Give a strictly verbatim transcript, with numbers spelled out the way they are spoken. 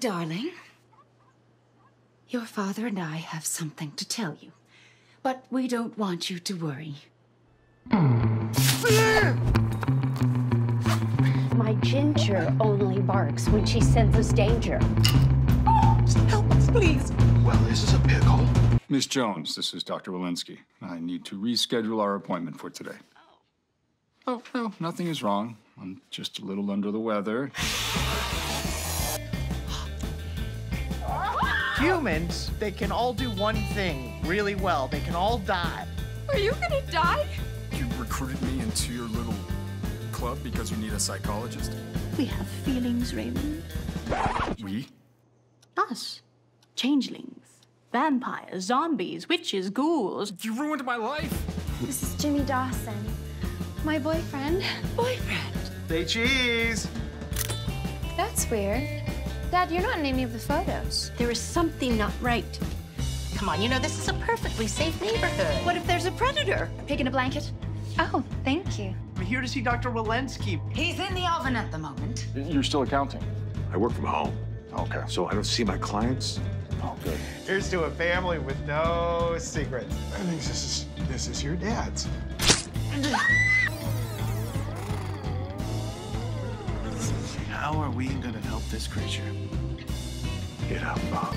Darling, your father and I have something to tell you, but we don't want you to worry. My Ginger only barks when she senses danger. Oh, help us, please. Well, this is a pickle. Miss Jones, this is Doctor Walensky. I need to reschedule our appointment for today. Oh, no, nothing is wrong. I'm just a little under the weather. Humans, they can all do one thing really well. They can all die. Are you gonna die? You recruited me into your little club because you need a psychologist? We have feelings, Raymond. We? Us. Changelings. Vampires, zombies, witches, ghouls. You ruined my life! This is Jimmy Dawson. My boyfriend. Boyfriend? Say cheese! That's weird. Dad, you're not in any of the photos. There is something not right. Come on, you know this is a perfectly safe neighborhood. What if there's a predator? Pig in a blanket? Oh, thank you. I'm here to see Doctor Walensky. He's in the oven at the moment. You're still accounting? I work from home. Okay. So I don't see my clients? Oh, good. Here's to a family with no secrets. I think this is, this is your dad's. How are we gonna help this creature? Get up, Bob.